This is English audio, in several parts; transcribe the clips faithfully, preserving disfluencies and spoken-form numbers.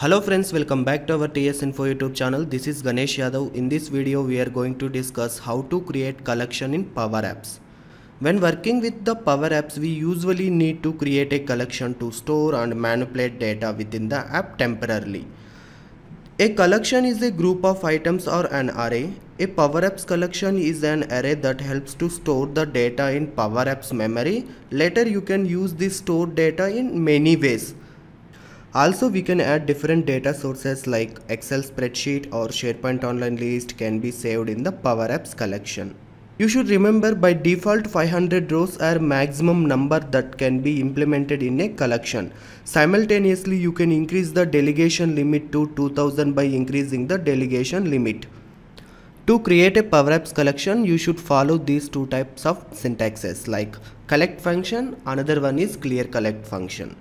Hello friends, welcome back to our T S Info YouTube channel. This is Ganesh Yadav. In this video we are going to discuss how to create collection in Power Apps. When working with the Power Apps, we usually need to create a collection to store and manipulate data within the app temporarily. A collection is a group of items or an array. A Power Apps collection is an array that helps to store the data in Power Apps memory. Later you can use this stored data in many ways. Also we can add different data sources like Excel spreadsheet or SharePoint online list can be saved in the Power Apps collection. You should remember by default five hundred rows are maximum number that can be implemented in a collection. Simultaneously you can increase the delegation limit to two thousand by increasing the delegation limit. To create a Power Apps collection you should follow these two types of syntaxes like collect function, another one is ClearCollect function.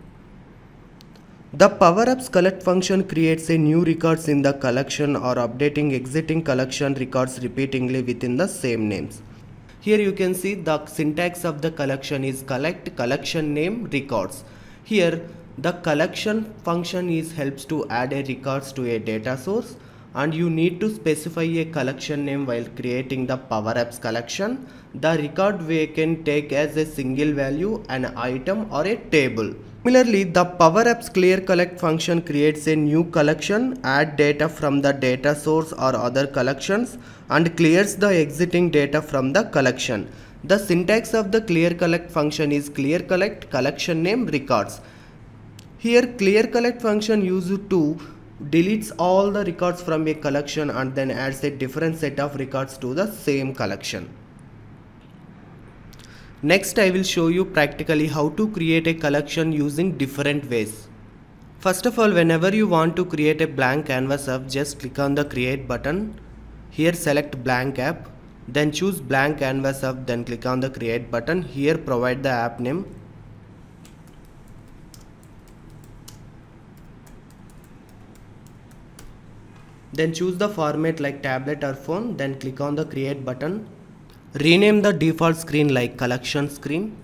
The Power Apps collect function creates a new records in the collection or updating exiting collection records repeatedly within the same names. Here you can see the syntax of the collection is collect, collection name, records. Here the collection function is helps to add a records to a data source, and you need to specify a collection name while creating the Power Apps collection. The record we can take as a single value, an item or a table. Similarly, the Power Apps ClearCollect function creates a new collection, add data from the data source or other collections, and clears the exiting data from the collection. The syntax of the ClearCollect function is ClearCollect, collection name, records. Here ClearCollect function used to deletes all the records from a collection and then adds a different set of records to the same collection. Next, I will show you practically how to create a collection using different ways. First of all, whenever you want to create a blank canvas app, just click on the create button. Here select blank app, then choose blank canvas app, then click on the create button. Here provide the app name. Then choose the format like tablet or phone, then click on the create button. Rename the default screen like collection screen.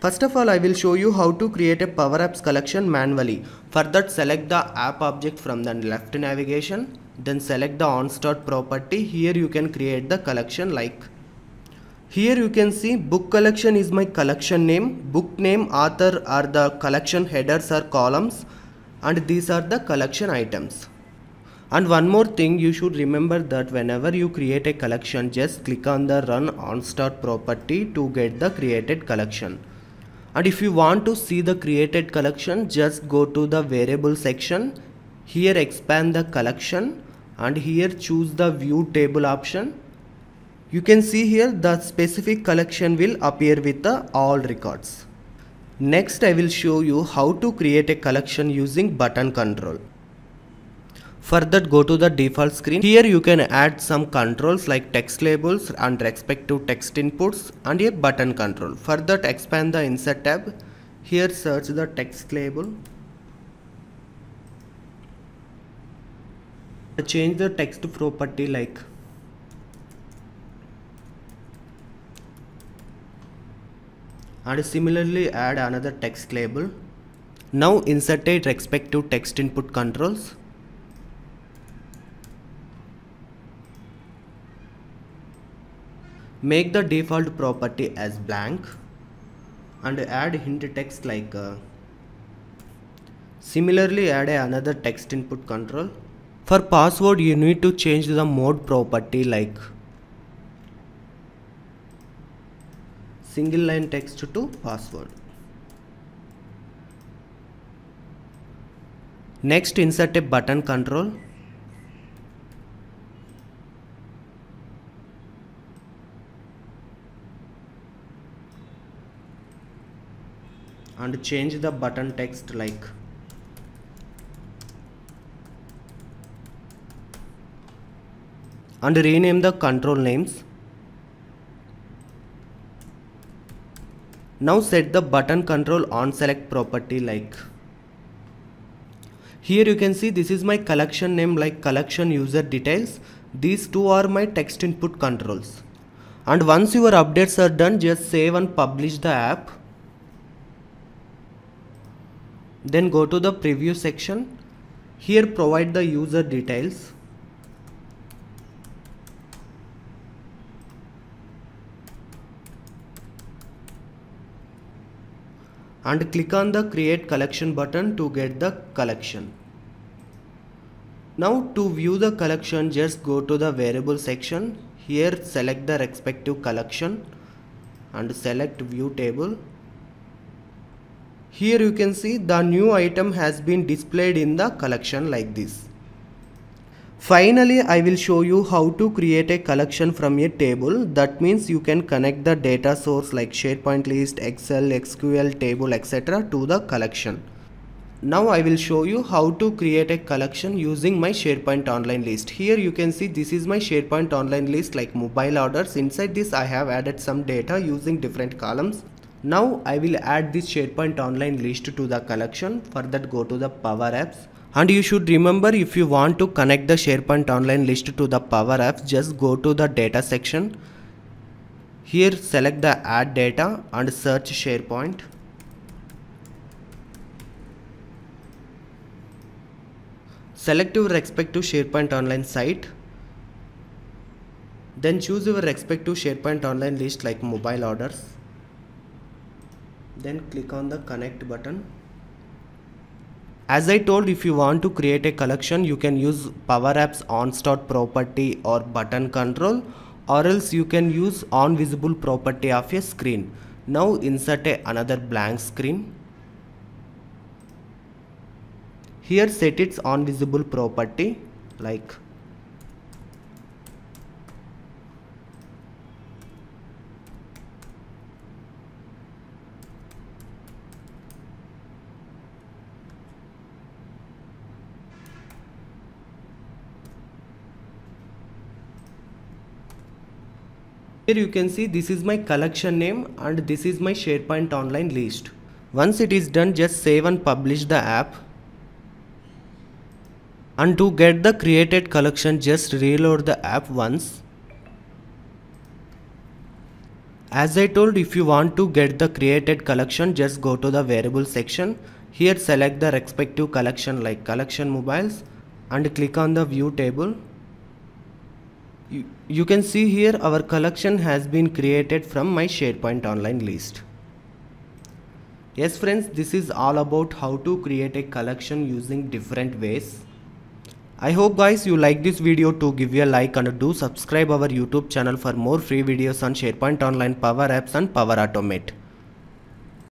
First of all, I will show you how to create a Power Apps collection manually. For that, select the app object from the left navigation, then select the OnStart property. Here you can create the collection like. Here you can see book collection is my collection name, book name, author are the collection headers or columns, and these are the collection items. And one more thing you should remember that whenever you create a collection, just click on the run OnStart property to get the created collection. And if you want to see the created collection, just go to the variable section, here expand the collection, and here choose the view table option. You can see here the specific collection will appear with the all records. Next, I will show you how to create a collection using button control. For that, go to the default screen. Here you can add some controls like text labels and respective text inputs and a button control. For that, expand the insert tab. Here search the text label. Change the text property like. And similarly add another text label. Now insert a respective text input controls. Make the default property as blank and add hint text like. Uh, similarly add another text input control. For password you need to change the mode property like single line text to password. Next, insert a button control. And change the button text like. And rename the control names. Now set the button control on select property like. Here you can see this is my collection name like collection user details. These two are my text input controls. And once your updates are done, just save and publish the app. Then go to the preview section. Here provide the user details. And click on the create collection button to get the collection. Now to view the collection, just go to the variable section. Here select the respective collection and select view table. Here you can see the new item has been displayed in the collection like this. Finally, I will show you how to create a collection from a table. That means you can connect the data source like SharePoint list, Excel, S Q L, table, et cetera to the collection. Now I will show you how to create a collection using my SharePoint online list. Here you can see this is my SharePoint online list like mobile orders. Inside this I have added some data using different columns. Now I will add this SharePoint online list to the collection. For that, go to the Power Apps. And you should remember, if you want to connect the SharePoint online list to the Power Apps, just go to the data section. Here select the add data and search SharePoint. Select your respective SharePoint online site. Then choose your respective SharePoint online list like mobile orders. Then click on the connect button. As I told, if you want to create a collection, you can use Power Apps OnStart property or button control, or else you can use OnVisible property of a screen. Now insert a another blank screen. Here set its OnVisible property like. Here you can see this is my collection name and this is my SharePoint online list. Once it is done, just save and publish the app. And to get the created collection, just reload the app once. As I told, if you want to get the created collection, just go to the variable section. Here select the respective collection like collection mobiles and click on the view table. You, you can see here our collection has been created from my SharePoint online list. Yes friends, this is all about how to create a collection using different ways. I hope guys you like this video. To give you a like and do subscribe our YouTube channel for more free videos on SharePoint online, Power Apps and Power Automate.